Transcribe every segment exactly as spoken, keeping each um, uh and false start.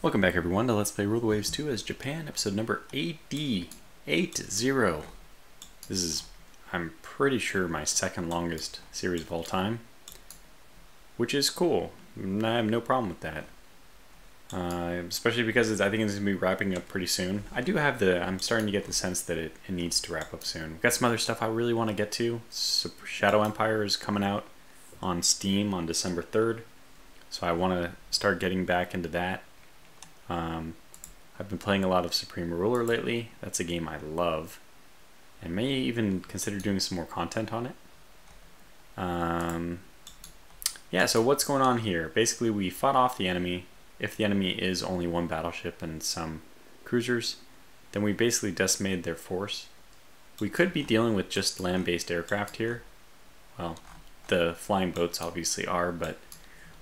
Welcome back everyone to Let's Play Rule the Waves two as Japan, episode number eighty. eighty. This is, I'm pretty sure, my second longest series of all time, which is cool. I have no problem with that. Uh, especially because it's, I think it's going to be wrapping up pretty soon. I do have the, I'm starting to get the sense that it, it needs to wrap up soon. We've got some other stuff I really want to get to. Shadow Empire is coming out on Steam on December third, so I want to start getting back into that. Um, I've been playing a lot of Supreme Ruler lately. That's a game I love, and may even consider doing some more content on it. Um, yeah, so what's going on here? Basically, we fought off the enemy. If the enemy is only one battleship and some cruisers, then we basically decimated their force. We could be dealing with just land-based aircraft here. Well, the flying boats obviously are, but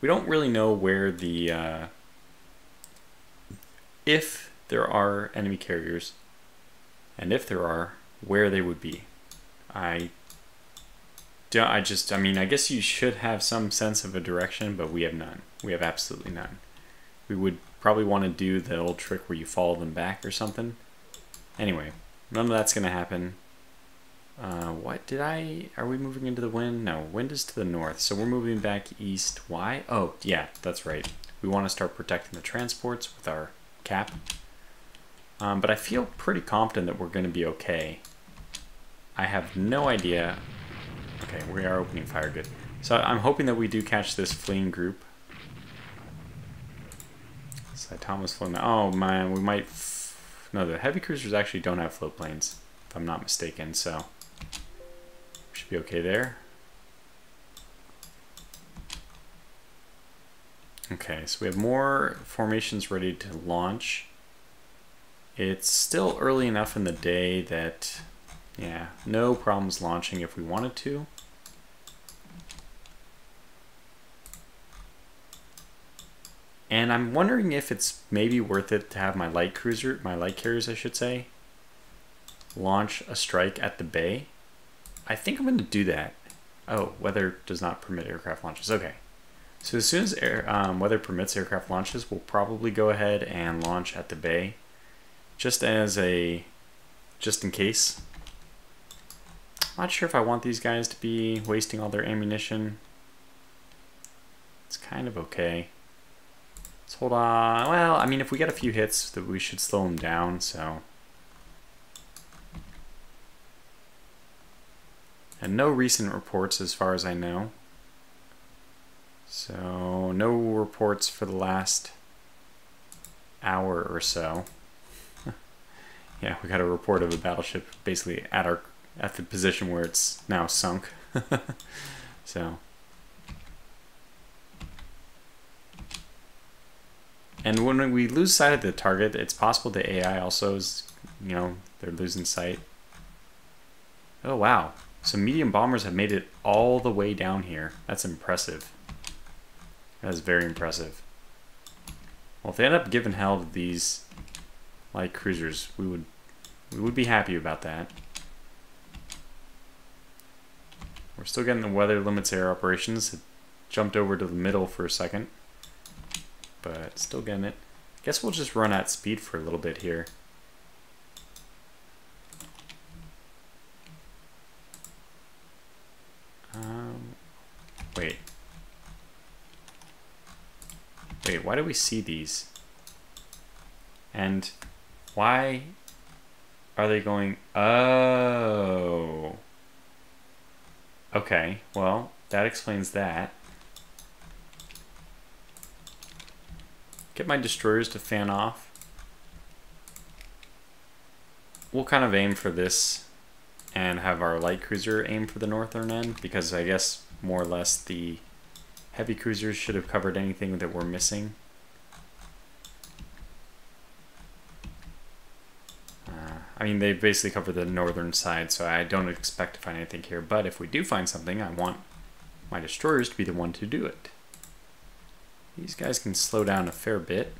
we don't really know where the... Uh, if there are enemy carriers, and if there are, where they would be. I... don't, I just... I mean, I guess you should have some sense of a direction, but we have none. We have absolutely none. We would probably want to do the old trick where you follow them back or something. Anyway, none of that's going to happen. Uh, what did I... Are we moving into the wind? No, wind is to the north, so we're moving back east. Why? Oh, yeah, that's right. We want to start protecting the transports with our cap. Um, but I feel pretty confident that we're going to be okay. I have no idea... Okay, we are opening fire, good. So I'm hoping that we do catch this fleeing group. Saitama's floating. Oh man, we might. F no, the heavy cruisers actually don't have float planes, if I'm not mistaken. So we should be okay there. Okay, so we have more formations ready to launch. It's still early enough in the day that, yeah, no problems launching if we wanted to. And I'm wondering if it's maybe worth it to have my light cruiser, my light carriers I should say, launch a strike at the bay. I think I'm going to do that. Oh, weather does not permit aircraft launches. Okay. So as soon as air, um, weather permits aircraft launches, we'll probably go ahead and launch at the bay. Just as a, just in case. I'm not sure if I want these guys to be wasting all their ammunition. It's kind of okay. Let's hold on. Well, I mean, if we get a few hits, that we should slow them down, so. And no recent reports as far as I know. So, no reports for the last hour or so. Yeah, we got a report of a battleship basically at our at the position where it's now sunk. So. And when we lose sight of the target, it's possible the A I also is, you know, they're losing sight. Oh, wow. So medium bombers have made it all the way down here. That's impressive. That is very impressive. Well, if they end up giving hell to these light cruisers, we would, we would be happy about that. We're still getting the weather limits air operations. It jumped over to the middle for a second. But still getting it. I guess we'll just run at speed for a little bit here. Um, wait. Wait, why do we see these? And why are they going... Oh. Okay, well, that explains that. Get my destroyers to fan off. We'll kind of aim for this and have our light cruiser aim for the northern end, because I guess more or less the heavy cruisers should have covered anything that we're missing. Uh, I mean, they basically covered the northern side, so I don't expect to find anything here, but if we do find something, I want my destroyers to be the one to do it. These guys can slow down a fair bit.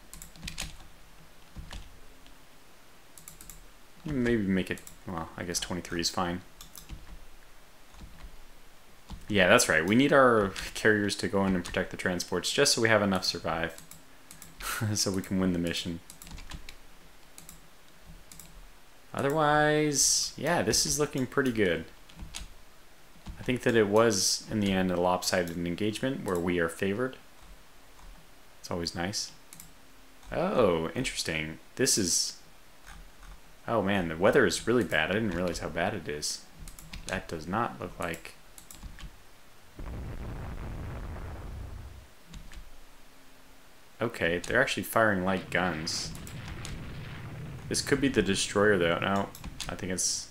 Maybe make it, well, I guess twenty-three is fine. Yeah, that's right. We need our carriers to go in and protect the transports just so we have enough survive. so we can win the mission. Otherwise, yeah, this is looking pretty good. I think that it was, in the end, a lopsided engagement where we are favored. It's always nice. Oh, interesting. This is... Oh man, the weather is really bad. I didn't realize how bad it is. That does not look like... Okay, they're actually firing light guns. This could be the destroyer though. No, I think it's...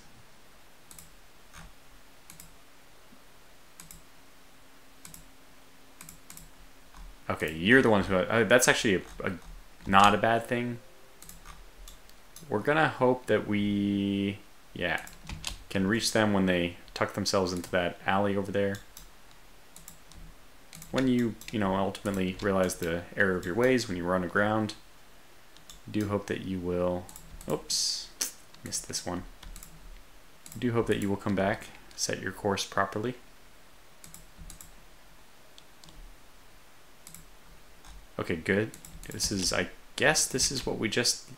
Okay, you're the one who... Uh, that's actually a, a, not a bad thing. We're gonna hope that we... Yeah, can reach them when they tuck themselves into that alley over there. When you, you know, ultimately realize the error of your ways when you run aground, do hope that you will... Oops, missed this one. Do hope that you will come back, set your course properly. Okay, good. This is, I guess this is what we just,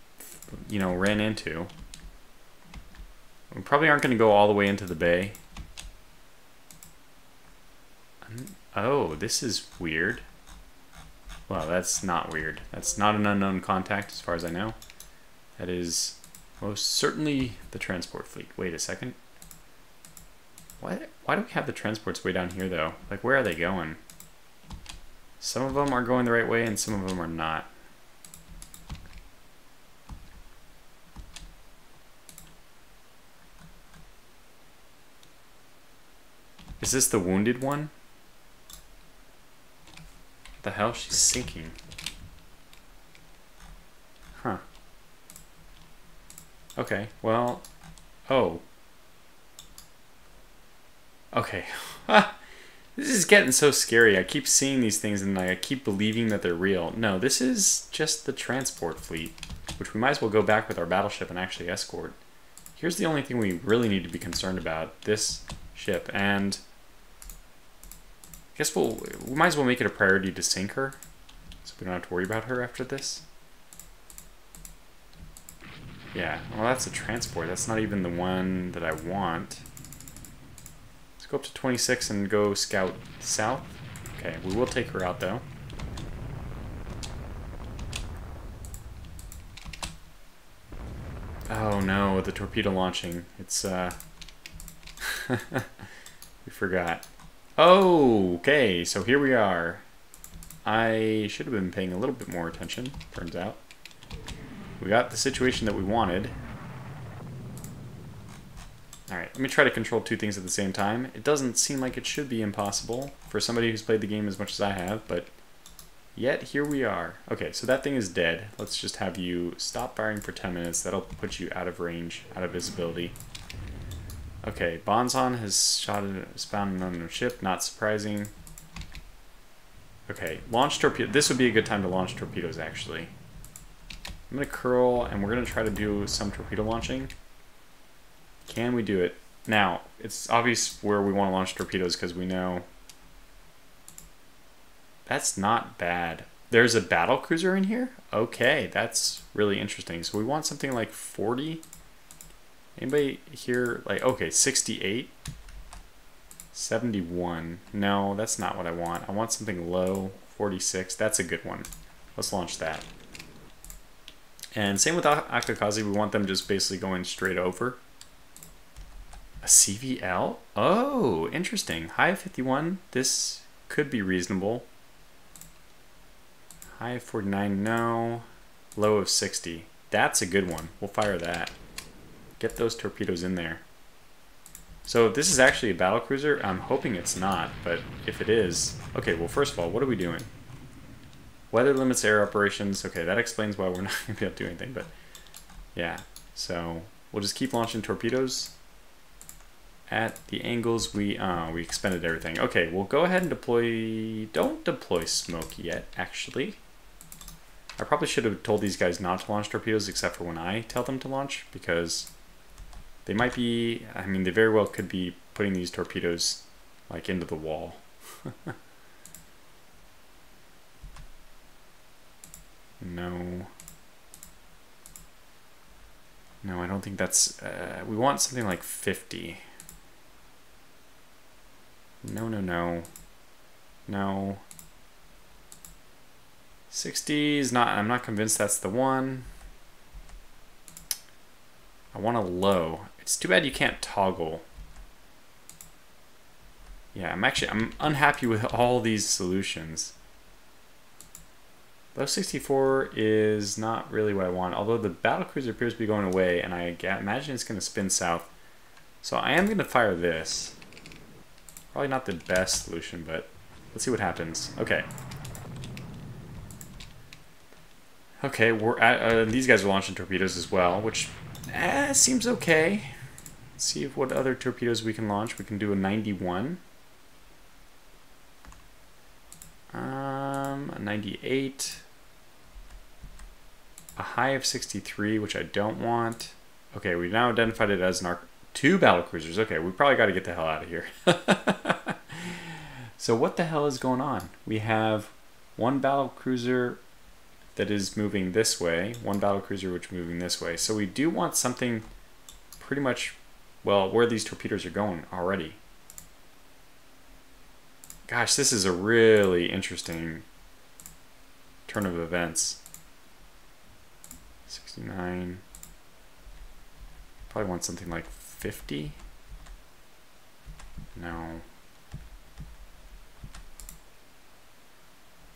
you know, ran into. We probably aren't going to go all the way into the bay. Oh, this is weird. Well, that's not weird. That's not an unknown contact as far as I know. That is most certainly the transport fleet. Wait a second. Why, why do we have the transports way down here, though? Like, where are they going? Some of them are going the right way, and some of them are not. Is this the wounded one? The hell, she's sinking. Huh. Okay, well, oh. Okay. This is getting so scary. I keep seeing these things and I keep believing that they're real. No, this is just the transport fleet, which we might as well go back with our battleship and actually escort. Here's the only thing we really need to be concerned about, this ship, and... I guess we'll, we might as well make it a priority to sink her, so we don't have to worry about her after this. Yeah, well that's a transport, that's not even the one that I want. Let's go up to twenty-six and go scout south. Okay, we will take her out though. Oh no, the torpedo launching, it's uh... we forgot. Oh, okay, so here we are. I should have been paying a little bit more attention, turns out. We got the situation that we wanted. Alright, let me try to control two things at the same time. It doesn't seem like it should be impossible for somebody who's played the game as much as I have, but yet here we are. Okay, so that thing is dead. Let's just have you stop firing for ten minutes. That'll put you out of range, out of visibility. Okay, Bonzon has shot a spotted an unknown ship, not surprising. Okay, launch torpedo. This would be a good time to launch torpedoes, actually. I'm going to curl, and we're going to try to do some torpedo launching. Can we do it? Now, it's obvious where we want to launch torpedoes because we know... That's not bad. There's a battle cruiser in here? Okay, that's really interesting. So we want something like forty... Anybody here, like, okay, sixty-eight, seventy-one. No, that's not what I want. I want something low, forty-six. That's a good one. Let's launch that. And same with Ashikaze, we want them just basically going straight over. A C V L? Oh, interesting. High of fifty-one, this could be reasonable. High of forty-nine, no. Low of sixty. That's a good one. We'll fire that. Get those torpedoes in there. So if this is actually a battlecruiser, I'm hoping it's not, but if it is... Okay, well first of all, what are we doing? Weather limits air operations. Okay, that explains why we're not going to be able to do anything, but... Yeah, so we'll just keep launching torpedoes. At the angles we... Uh, we expended everything. Okay, we'll go ahead and deploy... Don't deploy smoke yet, actually. I probably should have told these guys not to launch torpedoes except for when I tell them to launch, because... They might be, I mean, they very well could be putting these torpedoes, like, into the wall. No. No, I don't think that's... Uh, we want something like fifty. No, no, no. No. sixty is not... I'm not convinced that's the one. I want a low. It's too bad you can't toggle. Yeah, I'm actually... I'm unhappy with all these solutions. Low sixty-four is not really what I want, although the battlecruiser appears to be going away, and I imagine it's going to spin south. So I am going to fire this. Probably not the best solution, but let's see what happens. Okay. Okay, we're at, uh, these guys are launching torpedoes as well, which eh, seems okay. Let's see if what other torpedoes we can launch. We can do a ninety-one. Um, a ninety-eight. A high of sixty-three, which I don't want. Okay, we've now identified it as an arc two battlecruisers. Okay, we probably got to get the hell out of here. So what the hell is going on? We have one battlecruiser that is moving this way, one battlecruiser which is moving this way. So we do want something pretty much, well, where these torpedoes are going already. Gosh, this is a really interesting turn of events. sixty-nine. Probably want something like fifty. No.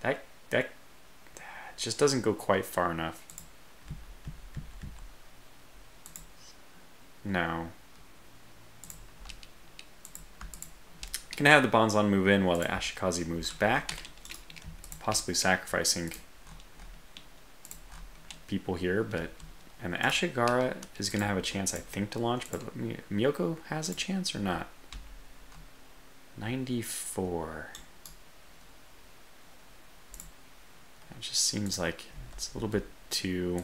That that just doesn't go quite far enough. No. Can have the Bonzon move in while the Ashikaze moves back, possibly sacrificing people here, but and the Ashigara is going to have a chance, I think, to launch, but My Myoko has a chance or not? ninety-four. It just seems like it's a little bit too...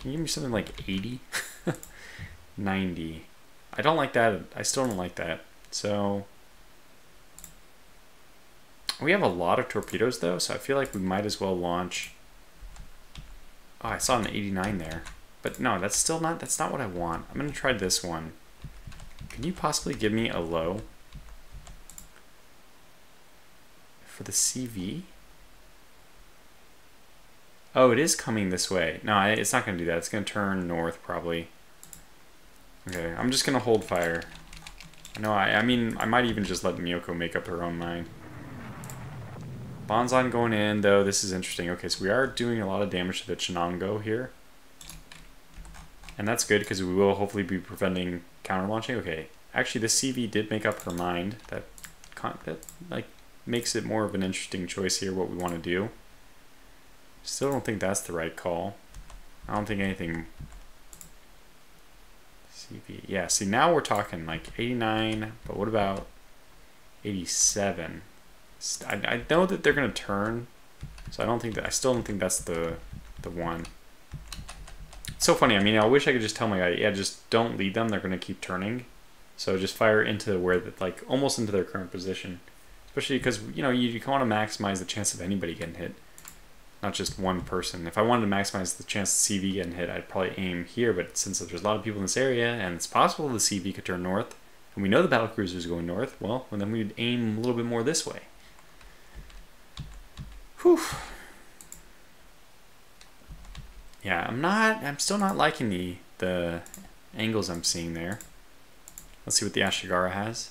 Can you give me something like eighty? ninety. I don't like that. I still don't like that. So we have a lot of torpedoes though, so I feel like we might as well launch. Oh, I saw an eighty-nine there. But no, that's still not that's not what I want. I'm gonna try this one. Can you possibly give me a low? For the C V? Oh, it is coming this way. No, it's not going to do that. It's going to turn north, probably. Okay, I'm just going to hold fire. No, I, I mean, I might even just let Myoko make up her own mind. Bonzon going in, though. This is interesting. Okay, so we are doing a lot of damage to the Chenango here. And that's good, because we will hopefully be preventing counter-launching. Okay, actually, the C V did make up her mind. That, that like makes it more of an interesting choice here, what we want to do. Still don't think that's the right call. I don't think anything... C V. Yeah, see, now we're talking like eighty-nine, but what about eighty-seven? I, I know that they're going to turn, so I don't think that... I still don't think that's the the one. It's so funny. I mean, I wish I could just tell my guy, yeah, just don't lead them. They're going to keep turning. So just fire into where... that like, almost into their current position. Especially because, you know, you, you want to maximize the chance of anybody getting hit. Not just one person. If I wanted to maximize the chance of C V getting hit, I'd probably aim here, but since there's a lot of people in this area, and it's possible the C V could turn north, and we know the battlecruiser is going north, well, then we'd aim a little bit more this way. Whew. Yeah, I'm not, I'm still not liking the, the angles I'm seeing there. Let's see what the Ashigara has.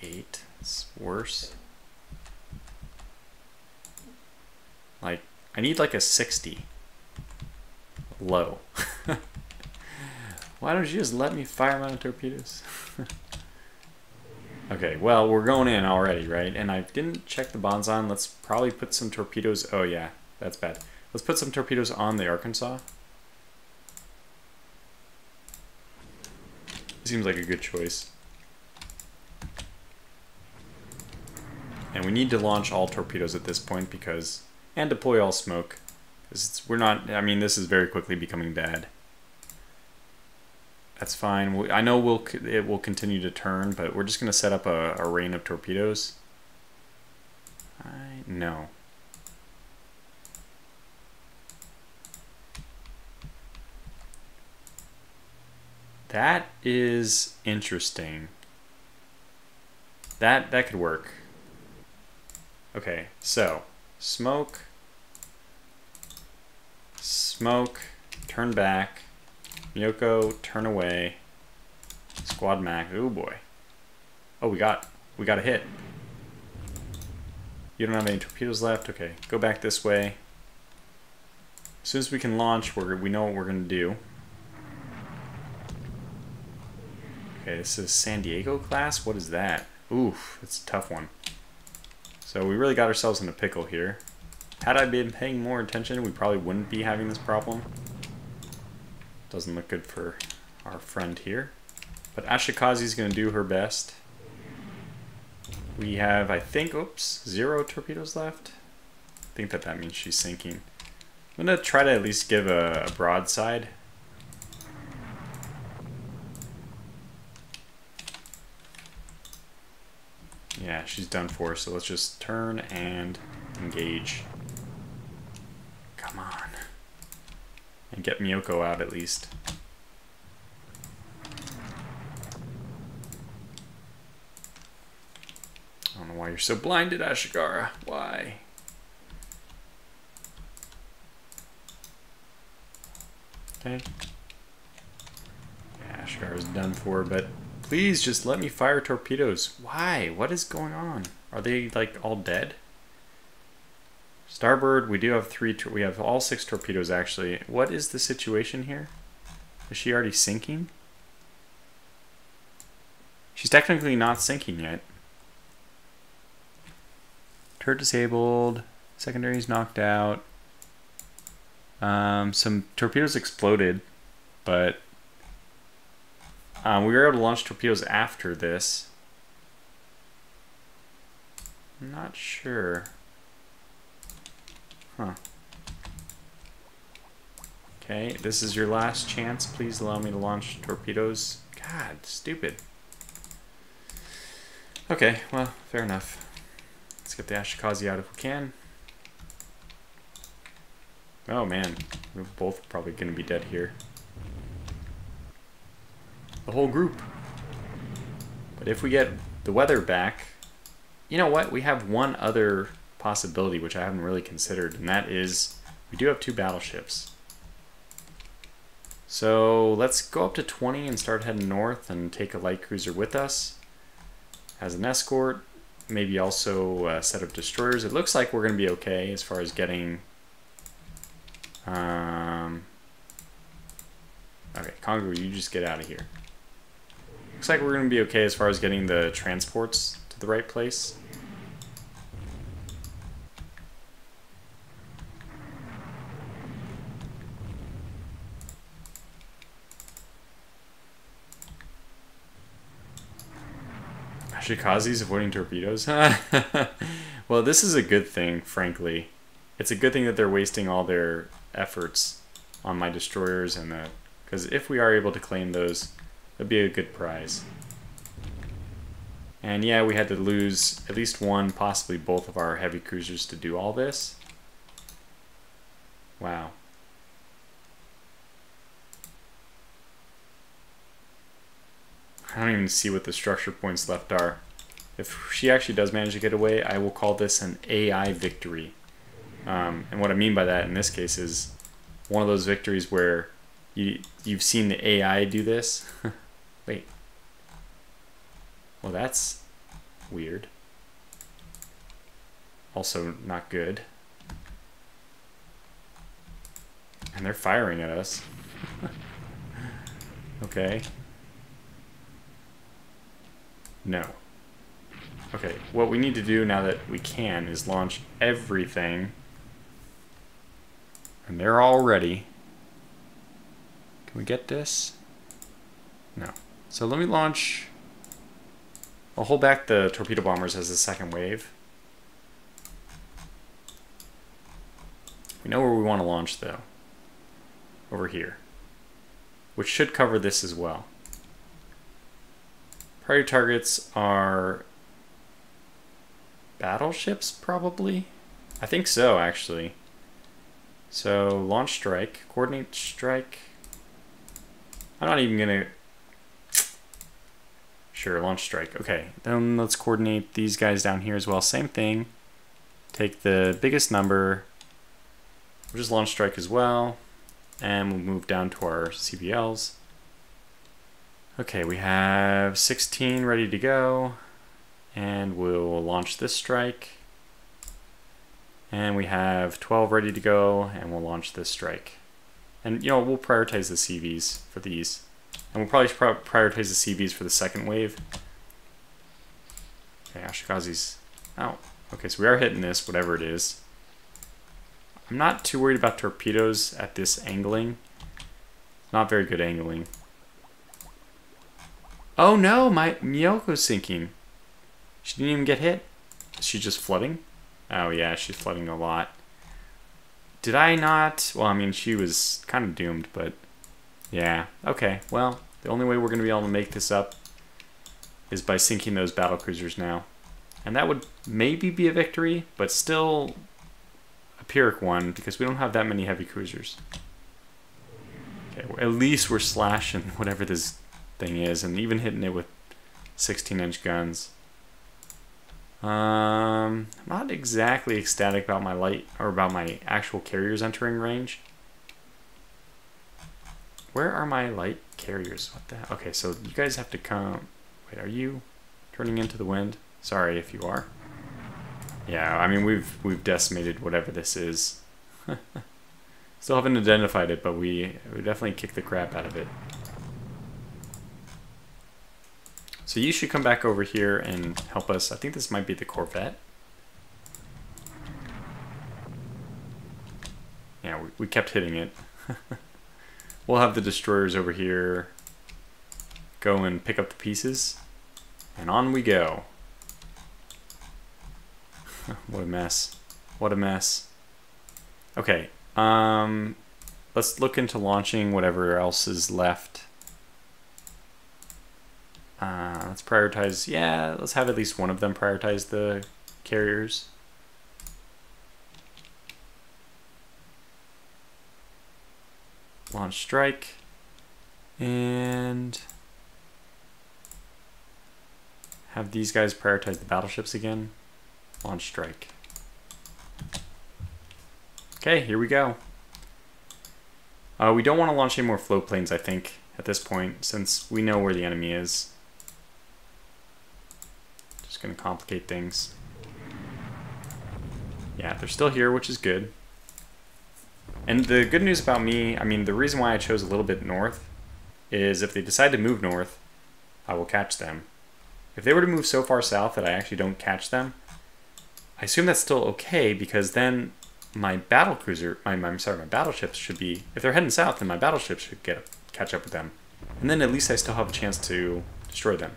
ninety-eight, it's worse. Like, I need like a sixty. Low. Why don't you just let me fire my torpedoes? Okay, well, we're going in already, right? And I didn't check the Bonzon. Let's probably put some torpedoes. Oh, yeah, that's bad. Let's put some torpedoes on the Arkansas. Seems like a good choice. And we need to launch all torpedoes at this point because... and deploy all smoke. Because we're not, I mean, this is very quickly becoming bad. That's fine. I know we'll it will continue to turn, but we're just going to set up a, a rain of torpedoes. I know. That is interesting. That that could work. Okay, so smoke, smoke, turn back, Myoko, turn away, squad mac. Oh boy. Oh, we got we got a hit. You don't have any torpedoes left. Okay, go back this way. As soon as we can launch, we're we know what we're gonna do. Okay, this is San Diego class. What is that? Oof, it's a tough one. So we really got ourselves in a pickle here. Had I been paying more attention, we probably wouldn't be having this problem. Doesn't look good for our friend here. But Ashikaze's going to do her best. We have, I think, oops, zero torpedoes left. I think that that means she's sinking. I'm going to try to at least give a, a broadside. Yeah, she's done for, so let's just turn and engage. Come on. And get Myoko out at least. I don't know why you're so blinded, Ashigara. Why? Okay. Yeah, Ashigara's done for, but... Please just let me fire torpedoes. Why? What is going on? Are they like all dead? Starboard, we do have three, we have all six torpedoes actually. What is the situation here? Is she already sinking? She's technically not sinking yet. Turret disabled, secondary's knocked out. Um, some torpedoes exploded, but Um, we were able to launch torpedoes after this. I'm not sure. Huh. Okay, this is your last chance. Please allow me to launch torpedoes. God, stupid. Okay, well, fair enough. Let's get the Ashikaze out if we can. Oh man, we're both probably going to be dead here. The whole group. But if we get the weather back, you know what? We have one other possibility which I haven't really considered, and that is we do have two battleships. So let's go up to twenty and start heading north and take a light cruiser with us as an escort, maybe also a set of destroyers. It looks like we're going to be okay as far as getting... Um, okay, Kongo, you just get out of here. Looks like we're going to be okay as far as getting the transports to the right place. Ashikaze's avoiding torpedoes. Well, this is a good thing, frankly. It's a good thing that they're wasting all their efforts on my destroyers, and the, because if we are able to claim those, that'd be a good prize. And yeah, we had to lose at least one, possibly both of our heavy cruisers to do all this. Wow. I don't even see what the structure points left are. If she actually does manage to get away, I will call this an A I victory. Um, and what I mean by that in this case is one of those victories where you, you've seen the A I do this. Wait. Well, that's weird. Also not good. And they're firing at us. Okay. No. Okay, what we need to do now that we can is launch everything. And they're all ready. Can we get this? No. So let me launch... I'll hold back the torpedo bombers as the second wave. We know where we want to launch though. Over here. Which should cover this as well. Priority targets are battleships, probably? I think so, actually. So, launch strike, coordinate strike. I'm not even gonna... Sure, launch strike. Okay, then let's coordinate these guys down here as well. Same thing. Take the biggest number. We'll just launch strike as well. And we'll move down to our C B Ls. Okay, we have sixteen ready to go. And we'll launch this strike. And we have twelve ready to go, and we'll launch this strike. And, you know, we'll prioritize the C Vs for these. And we'll probably prioritize the C Vs for the second wave. Okay, Ashikaze's out. Okay, so we are hitting this, whatever it is. I'm not too worried about torpedoes at this angling. Not very good angling. Oh no, my Myoko's sinking. She didn't even get hit. Is she just flooding? Oh yeah, she's flooding a lot. Did I not? Well, I mean, she was kind of doomed, but yeah. Okay, well, the only way we're going to be able to make this up is by sinking those battle cruisers now. And that would maybe be a victory, but still a Pyrrhic one, because we don't have that many heavy cruisers. Okay, well, at least we're slashing whatever this thing is, and even hitting it with sixteen inch guns. Um, I'm not exactly ecstatic about my light or about my actual carriers entering range. Where are my light carriers? What the? Okay, so you guys have to come. Wait, are you turning into the wind? Sorry if you are. Yeah, I mean we've we've decimated whatever this is. Still haven't identified it, but we we definitely kicked the crap out of it. So you should come back over here and help us. I think this might be the Corvette. Yeah, we, we kept hitting it. We'll have the destroyers over here go and pick up the pieces. And on we go. What a mess. What a mess. Okay. Um, let's look into launching whatever else is left. Uh, let's prioritize, yeah, let's have at least one of them prioritize the carriers. Launch strike. And have these guys prioritize the battleships again. Launch strike. Okay, here we go. Uh, we don't want to launch any more float planes, I think, at this point, since we know where the enemy is. Going to complicate things. Yeah, they're still here, which is good. And the good news about me, I mean, the reason why I chose a little bit north is if they decide to move north, I will catch them. If they were to move so far south that I actually don't catch them, I assume that's still okay, because then my battle cruiser, my, I'm sorry, my battleships should be, if they're heading south, then my battleships should get catch up with them. And then at least I still have a chance to destroy them.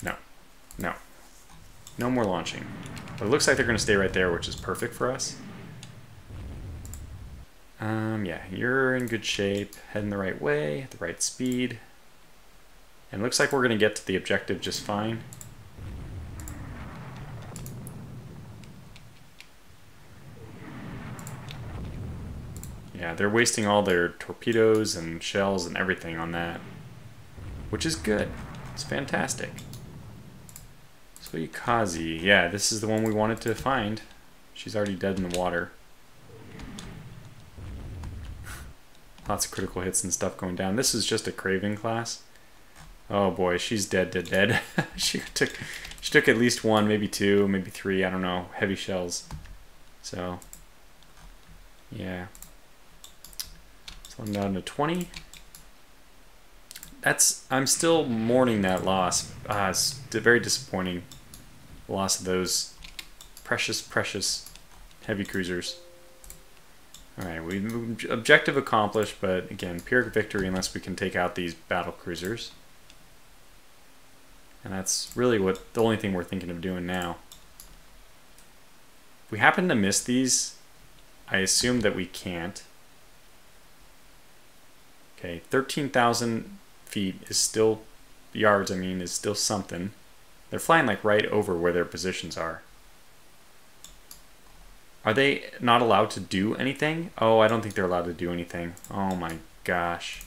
No, no, no more launching. But it looks like they're going to stay right there, which is perfect for us. Um, yeah, you're in good shape, heading the right way, at the right speed. And it looks like we're going to get to the objective just fine. Yeah, they're wasting all their torpedoes and shells and everything on that, which is good. It's fantastic. Soyakaze, yeah, this is the one we wanted to find. She's already dead in the water. Lots of critical hits and stuff going down. This is just a Craven class. Oh boy, she's dead, dead, dead. she took, she took at least one, maybe two, maybe three. I don't know. Heavy shells. So, yeah. So I'm down to twenty. That's. I'm still mourning that loss. Uh, it's very disappointing. The loss of those precious, precious heavy cruisers. Alright, we objective accomplished, but again, Pyrrhic victory unless we can take out these battle cruisers. And that's really what the only thing we're thinking of doing now. If we happen to miss these, I assume that we can't. Okay, thirteen thousand feet is still yards, I mean, is still something. They're flying like right over where their positions are. Are they not allowed to do anything? Oh, I don't think they're allowed to do anything. Oh my gosh.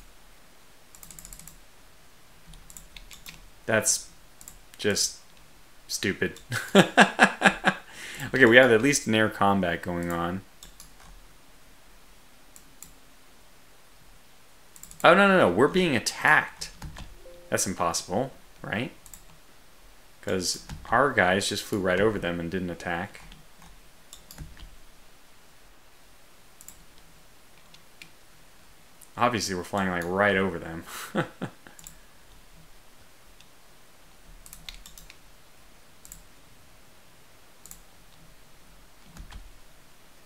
That's just stupid. Okay, we have at least an air combat going on. Oh, no, no, no. We're being attacked. That's impossible, right? Because our guys just flew right over them and didn't attack. Obviously, we're flying like right over them.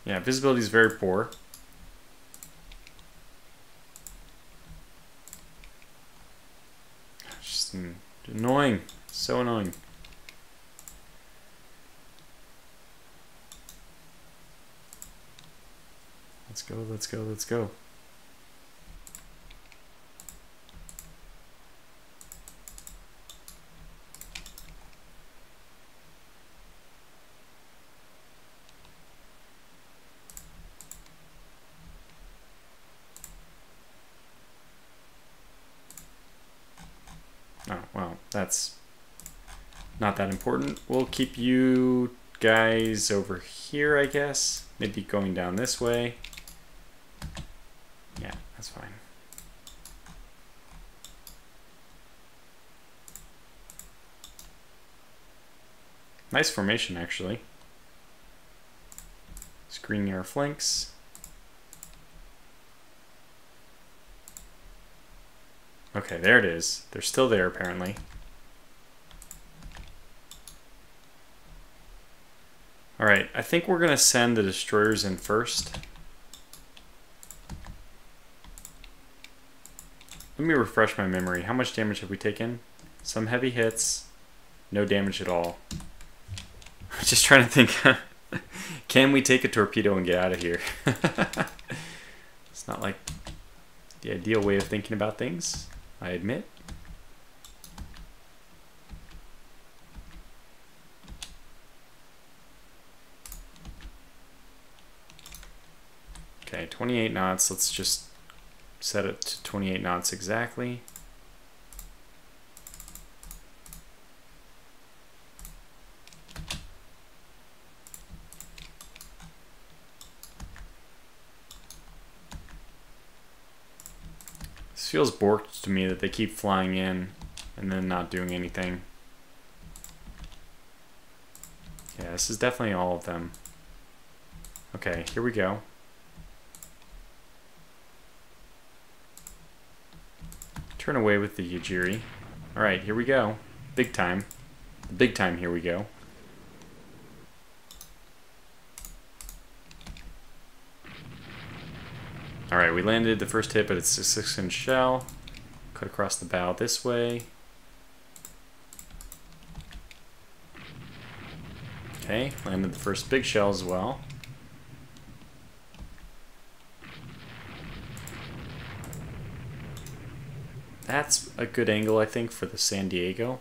Yeah, visibility is very poor. Just annoying. So annoying. Let's go, let's go, let's go. That's not that important. We'll keep you guys over here, I guess. Maybe going down this way. Yeah, that's fine. Nice formation, actually. Screening our flanks. Okay, there it is. They're still there, apparently. Alright, I think we're going to send the destroyers in first. Let me refresh my memory. How much damage have we taken? Some heavy hits. No damage at all. I'm just trying to think. Can we take a torpedo and get out of here? It's not like the ideal way of thinking about things, I admit. Okay, twenty-eight knots. Let's just set it to twenty-eight knots exactly. This feels borked to me that they keep flying in and then not doing anything. Yeah, this is definitely all of them. Okay, here we go. Turn away with the Yugiri. Alright, here we go. Big time. Big time, here we go. Alright, we landed the first hit, but it's a six inch shell. Cut across the bow this way. Okay, landed the first big shell as well. That's a good angle, I think, for the San Diego.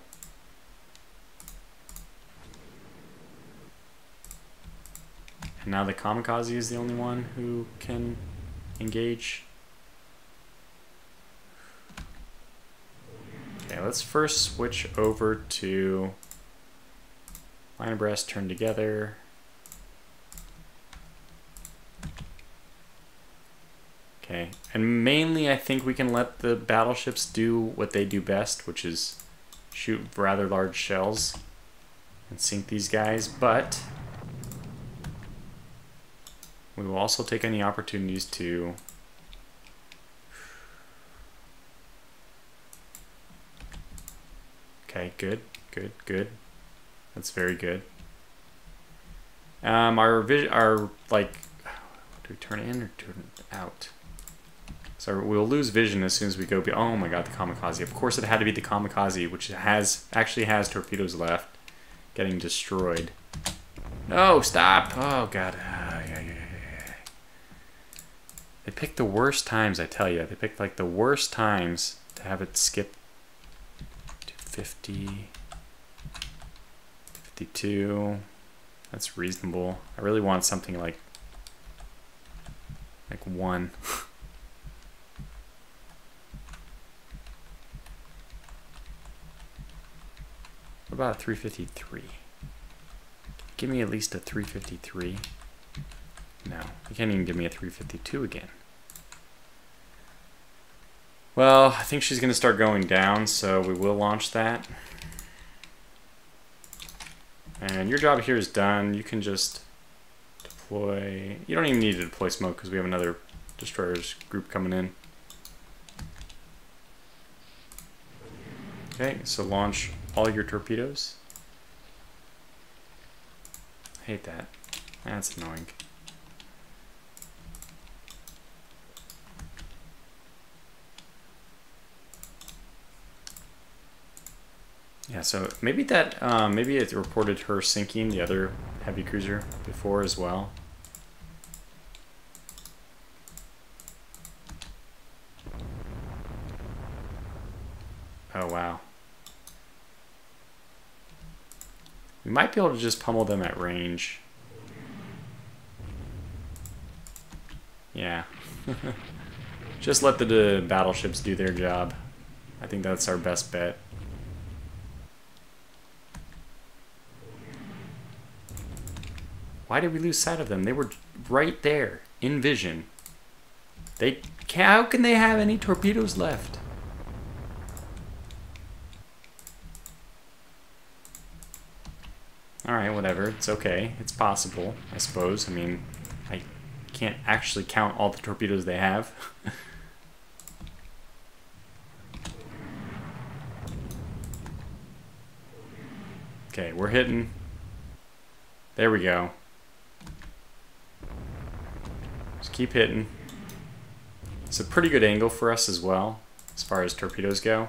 And now the Kamikaze is the only one who can engage. Okay, let's first switch over to line abreast, turn together. Okay, and mainly I think we can let the battleships do what they do best, which is shoot rather large shells and sink these guys, but we will also take any opportunities to okay, good, good, good. That's very good. Um, our vision, our, like, do we turn in or turn out? So we'll lose vision as soon as we go be oh my god, the Kamikaze. Of course it had to be the Kamikaze, which has actually has torpedoes left, getting destroyed. No, stop! Oh god. They picked the worst times, I tell you. They picked like the worst times to have it skip to fifty, fifty-two. That's reasonable. I really want something like like one. What about a three fifty-three? Give me at least a three fifty-three. No, you can't even give me a three fifty-two again. Well, I think she's going to start going down, so we will launch that. And your job here is done. You can just deploy. You don't even need to deploy smoke because we have another destroyers group coming in. Okay, so launch all your torpedoes. I hate that. That's annoying. Yeah, so maybe that, um, maybe it reported her sinking the other heavy cruiser before as well. Oh, wow. We might be able to just pummel them at range. Yeah. Just let the, the battleships do their job. I think that's our best bet. Why did we lose sight of them? They were right there, in vision. They can't, how can they have any torpedoes left? Alright, whatever. It's okay. It's possible, I suppose. I mean, I can't actually count all the torpedoes they have. Okay, we're hitting. There we go. Keep hitting. It's a pretty good angle for us as well, as far as torpedoes go.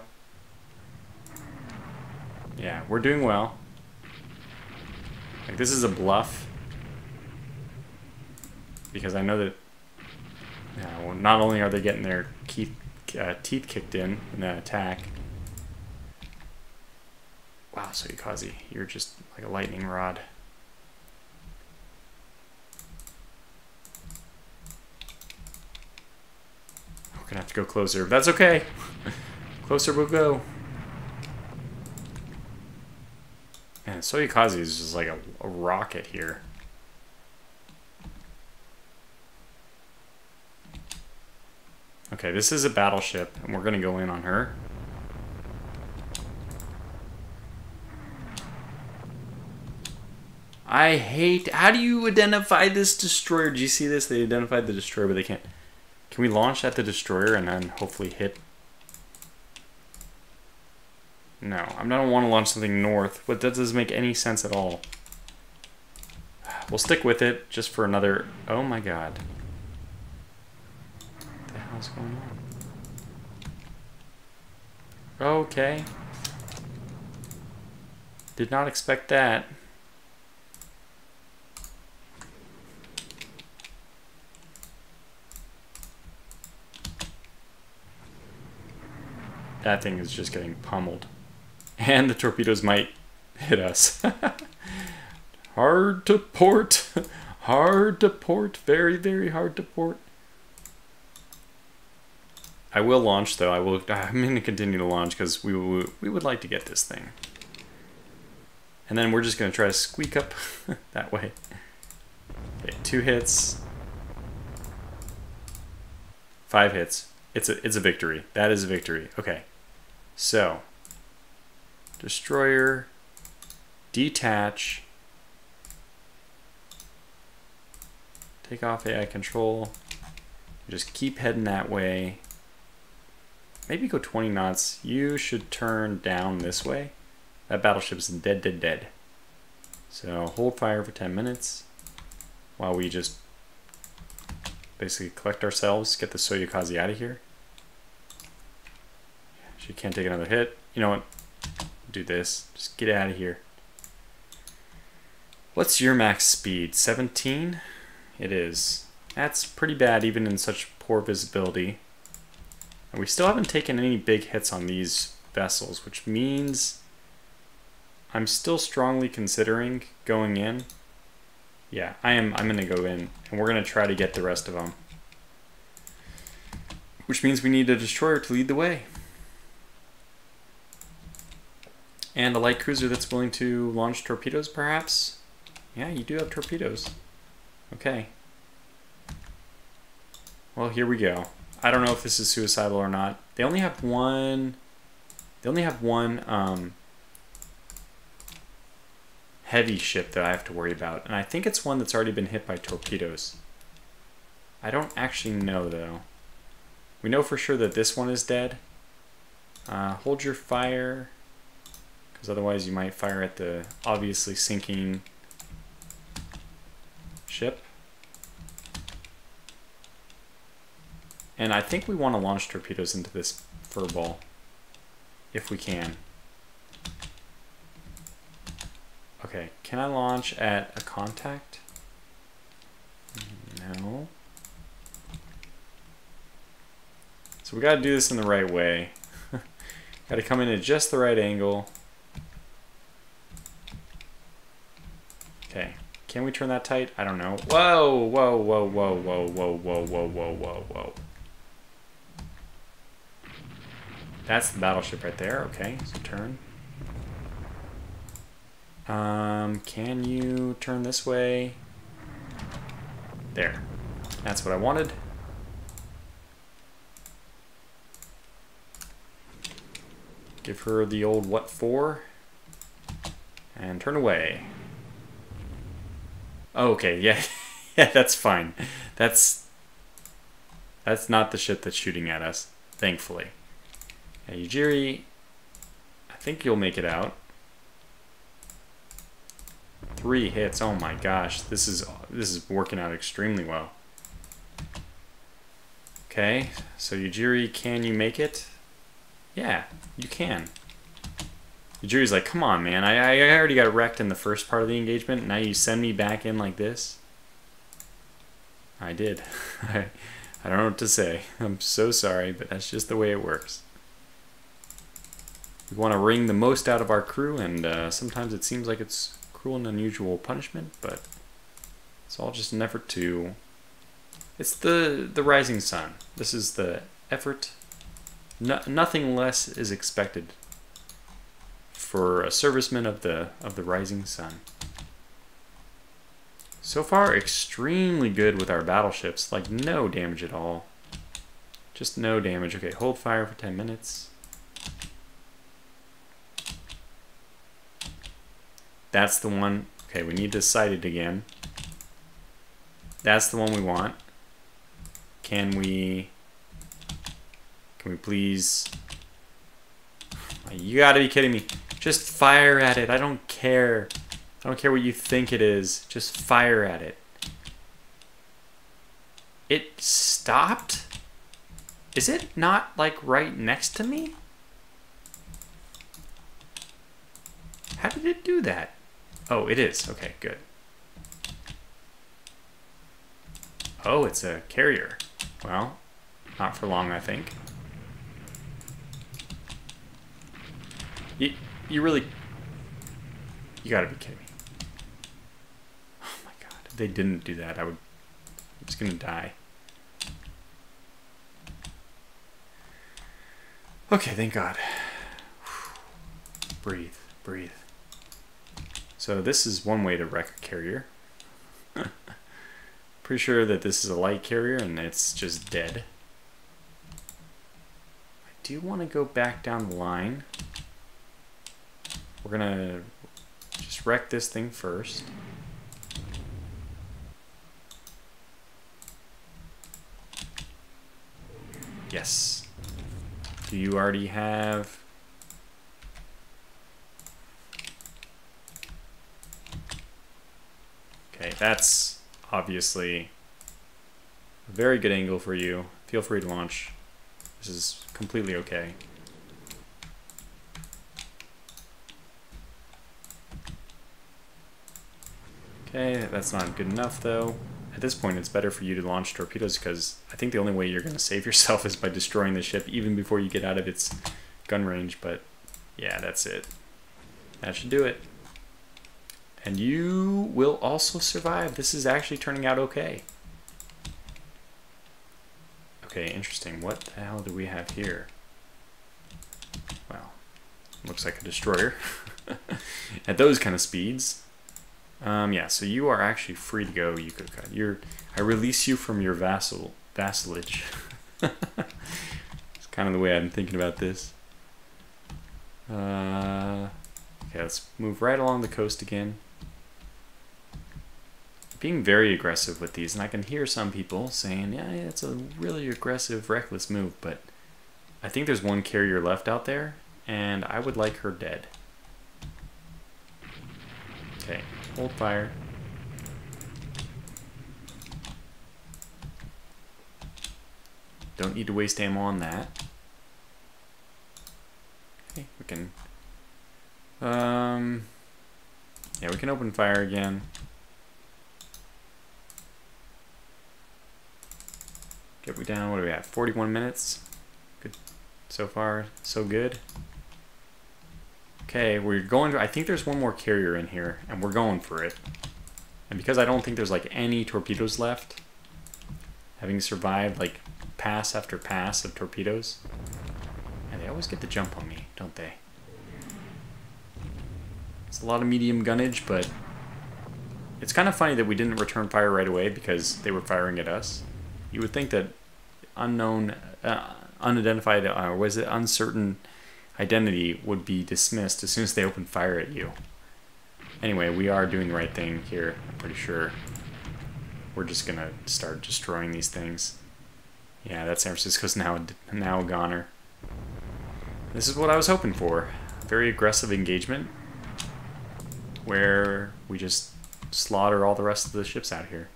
Yeah, we're doing well. Like, this is a bluff. Because I know that yeah, well, not only are they getting their teeth, uh, teeth kicked in in that attack. Wow, Soyakaze, you're just like a lightning rod. We're gonna have to go closer, but that's okay. Closer we'll go. Man, Soyakaze is just like a, a rocket here. Okay, this is a battleship, and we're gonna go in on her. I hate, how do you identify this destroyer? Do you see this? They identified the destroyer, but they can't. Can we launch at the destroyer and then hopefully hit? No, I don't want to launch something north, but that doesn't make any sense at all. We'll stick with it just for another. Oh my god. What the hell's going on? Okay. Did not expect that. That thing is just getting pummeled. And the torpedoes might hit us. Hard to port. Hard to port. Very, very hard to port. I will launch, though. I will, I'm going to continue to launch because we, will, we would like to get this thing. And then we're just going to try to squeak up that way. Okay, two hits. Five hits. It's a, it's a victory. That is a victory. Okay. So, destroyer, detach, take off A I control, just keep heading that way, maybe go twenty knots, you should turn down this way, that battleship's dead, dead, dead. So hold fire for ten minutes while we just basically collect ourselves, get the Soyakaze out of here. She can't take another hit. You know what? Do this. Just get out of here. What's your max speed? seventeen? It is. That's pretty bad even in such poor visibility. And we still haven't taken any big hits on these vessels, which means I'm still strongly considering going in. Yeah, I am. I'm gonna go in, and we're gonna try to get the rest of them. Which means we need a destroyer to lead the way. And a light cruiser that's willing to launch torpedoes, perhaps? Yeah, you do have torpedoes. Okay. Well, here we go. I don't know if this is suicidal or not. They only have one... They only have one um, heavy ship that I have to worry about. And I think it's one that's already been hit by torpedoes. I don't actually know, though. We know for sure that this one is dead. Uh, hold your fire, because otherwise you might fire at the obviously sinking ship. And I think we want to launch torpedoes into this furball, if we can. Okay, can I launch at a contact? No. So we gotta do this in the right way. Gotta come in at just the right angle. Okay, can we turn that tight? I don't know. Whoa, whoa, whoa, whoa, whoa, whoa, whoa, whoa, whoa, whoa, whoa. That's the battleship right there. Okay, so turn. Um, can you turn this way? There. That's what I wanted. Give her the old what for, and turn away. Oh, okay, yeah, yeah, that's fine. That's that's not the ship that's shooting at us, thankfully. Yeah, Yugiri, I think you'll make it out. Three hits. Oh my gosh, this is this is working out extremely well. Okay, so Yugiri, can you make it? Yeah, you can. Yugiri's like, come on, man. I, I already got wrecked in the first part of the engagement. Now you send me back in like this? I did. I, I don't know what to say. I'm so sorry, but that's just the way it works. We want to wring the most out of our crew, and uh, sometimes it seems like it's cruel and unusual punishment, but it's all just an effort to... It's the, the rising sun. This is the effort... No, nothing less is expected for a serviceman of the of the rising sun. So far, extremely good with our battleships. Like, no damage at all. Just no damage. Okay, hold fire for ten minutes. That's the one. Okay, we need to sight it again. That's the one we want. Can we... Can we please? You gotta be kidding me. Just fire at it. I don't care. I don't care what you think it is. Just fire at it. It stopped? Is it not like right next to me? How did it do that? Oh, it is. Okay, good. Oh, it's a carrier. Well, not for long, I think. You, you really... You gotta be kidding me. Oh my god. If they didn't do that, I would... I'm just gonna die. Okay, thank god. Breathe. Breathe. So this is one way to wreck a carrier. Pretty sure that this is a light carrier and it's just dead. I do want to go back down the line. We're gonna just wreck this thing first. Yes. Do you already have... Okay, that's obviously a very good angle for you. Feel free to launch. This is completely okay. Okay, that's not good enough though. At this point it's better for you to launch torpedoes because I think the only way you're going to save yourself is by destroying the ship even before you get out of its gun range, but yeah, that's it. That should do it. And you will also survive. This is actually turning out okay. Okay, interesting. What the hell do we have here? Wow. Looks like a destroyer. At those kind of speeds. Um, yeah, so you are actually free to go, Yukikaze. You're, I release you from your vassal, vassalage. It's kind of the way I'm thinking about this. Uh, okay, let's move right along the coast again. Being very aggressive with these, and I can hear some people saying, yeah, yeah, it's a really aggressive, reckless move, but I think there's one carrier left out there, and I would like her dead. Okay, hold fire. Don't need to waste ammo on that. Okay, we can... Um, yeah, we can open fire again. Get we down, what do we have? forty-one minutes. Good. So far, so good. Okay, we're going, I think there's one more carrier in here, and we're going for it. And because I don't think there's like any torpedoes left, having survived like pass after pass of torpedoes, and they always get the jump on me, don't they? It's a lot of medium gunnage, but it's kind of funny that we didn't return fire right away because they were firing at us. You would think that unknown, uh, unidentified, or uh, was it uncertain identity would be dismissed as soon as they open fire at you. Anyway, we are doing the right thing here, I'm pretty sure. We're just gonna start destroying these things. Yeah, that San Francisco's now, now a goner. This is what I was hoping for. Very aggressive engagement where we just slaughter all the rest of the ships out here.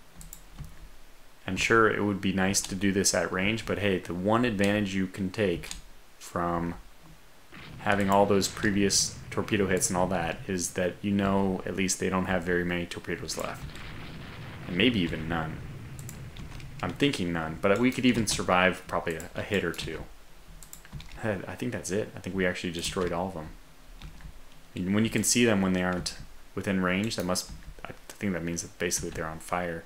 And sure, it would be nice to do this at range, but hey, the one advantage you can take from having all those previous torpedo hits and all that is that you know at least they don't have very many torpedoes left. And maybe even none. I'm thinking none, but we could even survive probably a, a hit or two. I think that's it. I think we actually destroyed all of them. And when you can see them when they aren't within range, that must, I think that means that basically they're on fire.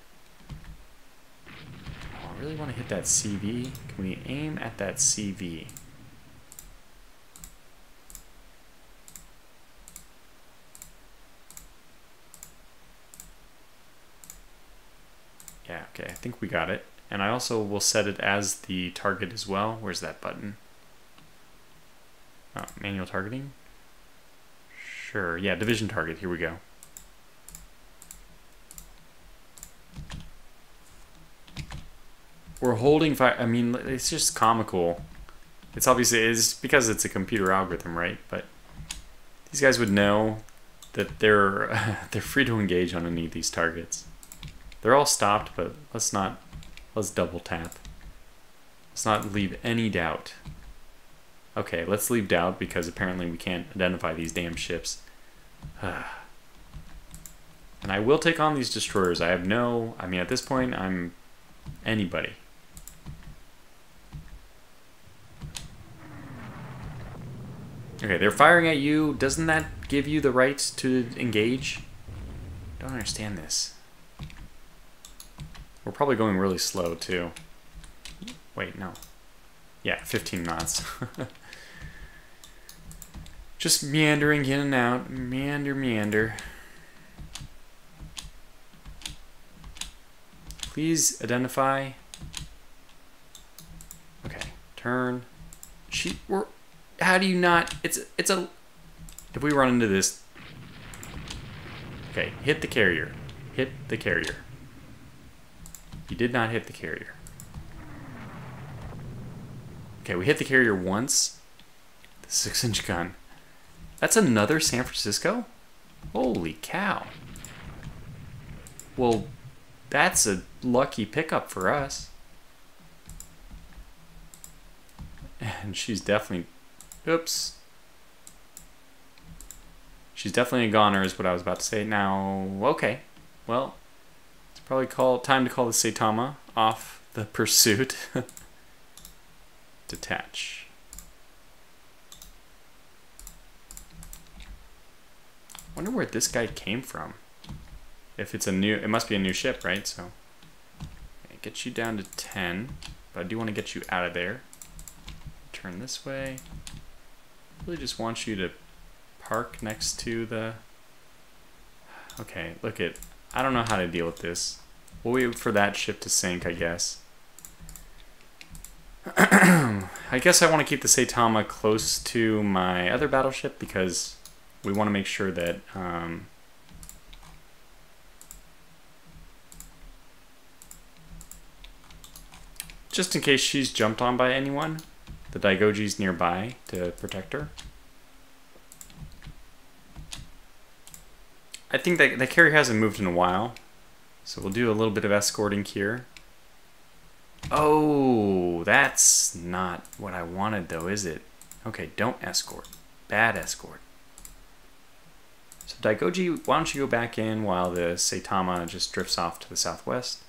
Oh, I really want to hit that C V. Can we aim at that C V? Yeah, okay, I think we got it. And I also will set it as the target as well. Where's that button? Oh, manual targeting? Sure, yeah, division target, here we go. We're holding fire, I mean, it's just comical. It's obviously, it's because it's a computer algorithm, right? But these guys would know that they're, they're free to engage on any of these targets. They're all stopped, but let's not, let's double tap. Let's not leave any doubt. Okay, let's leave doubt because apparently we can't identify these damn ships. And I will take on these destroyers. I have no, I mean at this point I'm anybody. Okay, they're firing at you. Doesn't that give you the right to engage? I don't understand this. We're probably going really slow too. Wait, no. Yeah, fifteen knots. Just meandering in and out. Meander, meander. Please identify. Okay, turn. She, we're, how do you not? It's, it's a, if we run into this. Okay, hit the carrier. Hit the carrier. You did not hit the carrier. Okay, we hit the carrier once. The six-inch gun. That's another San Francisco? Holy cow. Well, that's a lucky pickup for us. And she's definitely... Oops. She's definitely a goner is what I was about to say. Now, okay. Well, it's probably call, time to call the Saitama off the pursuit. Detach. wonder where this guy came from. If it's a new, it must be a new ship, right? So, okay, get you down to ten, but I do want to get you out of there. Turn this way. Really just want you to park next to the, okay, look it, I don't know how to deal with this. We'll wait for that ship to sink, I guess. I guess I want to keep the Saitama close to my other battleship because we want to make sure that um, just in case she's jumped on by anyone, the Daigoji's nearby to protect her. I think that, that carrier hasn't moved in a while, so we'll do a little bit of escorting here. Oh, that's not what I wanted though, is it? Okay, don't escort. Bad escort. So Daigoji, why don't you go back in while the Saitama just drifts off to the southwest?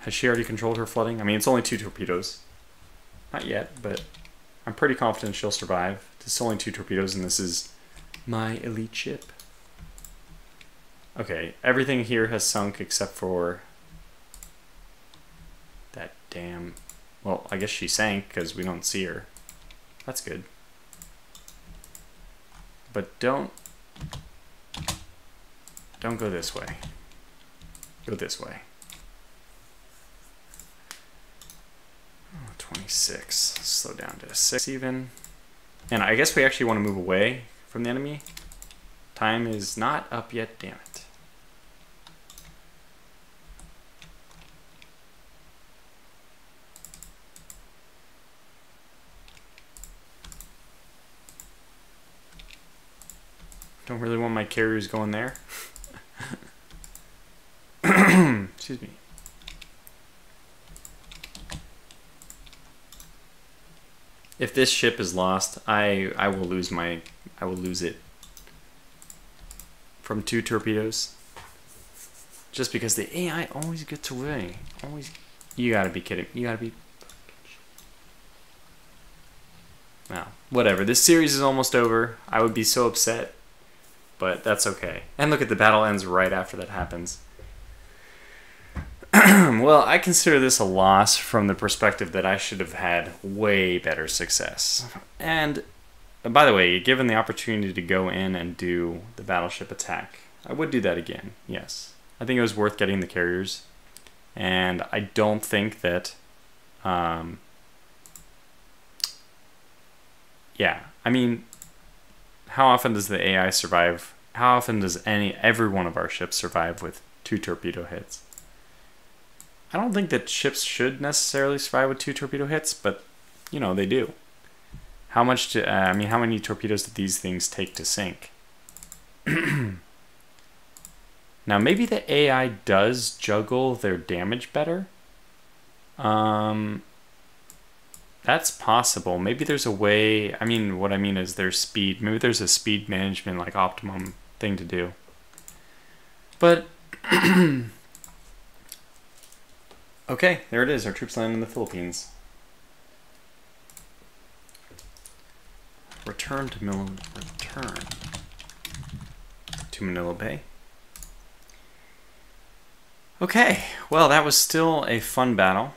Has she already controlled her flooding? I mean, it's only two torpedoes. Not yet, but I'm pretty confident she'll survive. It's only two torpedoes and this is my elite ship. Okay, everything here has sunk except for that damn... Well, I guess she sank because we don't see her. That's good. But don't... Don't go this way. Go this way. Oh, twenty-six. Slow down to six even. And I guess we actually want to move away from the enemy. Time is not up yet, damn it. Don't really want my carriers going there. Excuse me. If this ship is lost, I I will lose my I will lose it from two torpedoes. Just because the A I always gets away. Always. You gotta be kidding. You gotta be. Well, whatever. This series is almost over. I would be so upset. But that's okay. And look at the battle ends right after that happens. Well, I consider this a loss from the perspective that I should have had way better success. And by the way, given the opportunity to go in and do the battleship attack, I would do that again, yes. I think it was worth getting the carriers. And I don't think that... Um, yeah, I mean... How often does the A I survive? How often does any every one of our ships survive with two torpedo hits? I don't think that ships should necessarily survive with two torpedo hits, but you know they do. How much? Do, uh, I mean, how many torpedoes did these things take to sink? Now maybe the A I does juggle their damage better. Um. That's possible. Maybe there's a way, I mean, what I mean is there's speed. Maybe there's a speed management, like, optimum thing to do. But, okay, there it is. Our troops land in the Philippines. Return to Manila, return to Manila Bay. Okay, well, that was still a fun battle.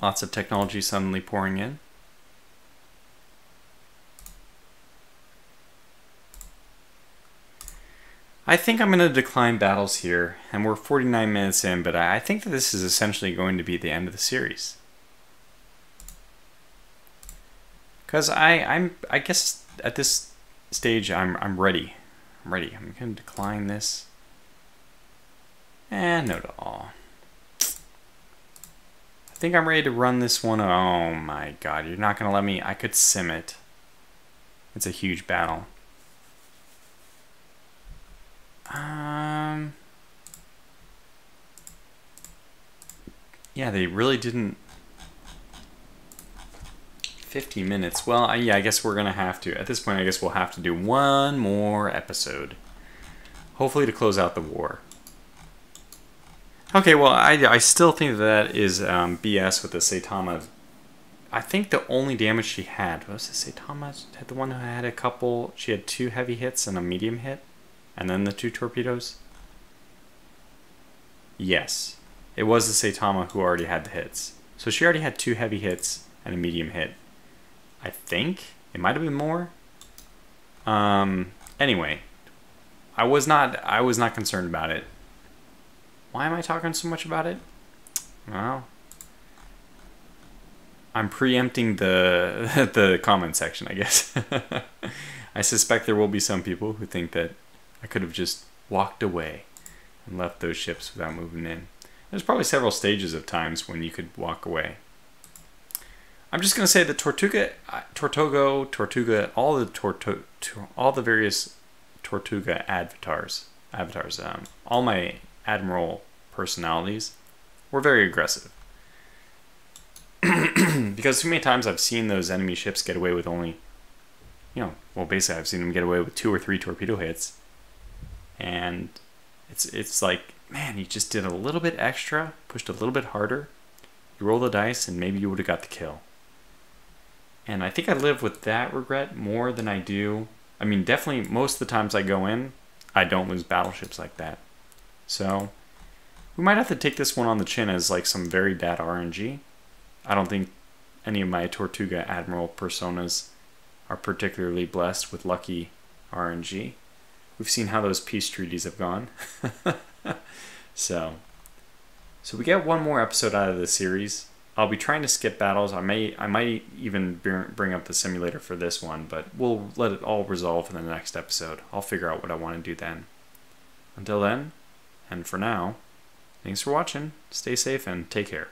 Lots of technology suddenly pouring in. I think I'm going to decline battles here, and we're forty-nine minutes in, but I think that this is essentially going to be the end of the series. Because I, I'm, I guess at this stage I'm, I'm ready. I'm ready. I'm going to decline this. And no to all. I think I'm ready to run this one. Oh my god, you're not gonna let me. I could sim it. It's a huge battle. Um Yeah, they really didn't. Fifty minutes. Well, I, yeah, I guess we're gonna have to. At this point, I guess we'll have to do one more episode. Hopefully to close out the war. Okay, well, I, I still think that is um, B S with the Saitama. I think the only damage she had, what was it, Saitama had the one who had a couple, she had two heavy hits and a medium hit, and then the two torpedoes? Yes. It was the Saitama who already had the hits. So she already had two heavy hits and a medium hit. I think? It might have been more? Um, anyway. I was not, I was not concerned about it. Why am I talking so much about it? Well, I'm preempting the the comment section, I guess. I suspect there will be some people who think that I could have just walked away and left those ships without moving in. There's probably several stages of times when you could walk away. I'm just going to say that Tortuga, Tortogo, Tortuga, all the Torto, all the various Tortuga avatars, avatars, um, all my admiral personalities were very aggressive. Because too many times I've seen those enemy ships get away with only, you know, well, basically I've seen them get away with two or three torpedo hits. And it's it's like, man, you just did a little bit extra, pushed a little bit harder, you roll the dice, and maybe you would have got the kill. And I think I live with that regret more than I do. I mean, definitely most of the times I go in, I don't lose battleships like that. So we might have to take this one on the chin as like some very bad R N G. I don't think any of my Tortuga Admiral personas are particularly blessed with lucky R N G. We've seen how those peace treaties have gone. so so we get one more episode out of the series. I'll be trying to skip battles. I may I might even bring up the simulator for this one, but we'll let it all resolve in the next episode. I'll figure out what I want to do then. Until then, and for now, thanks for watching. Stay safe and take care.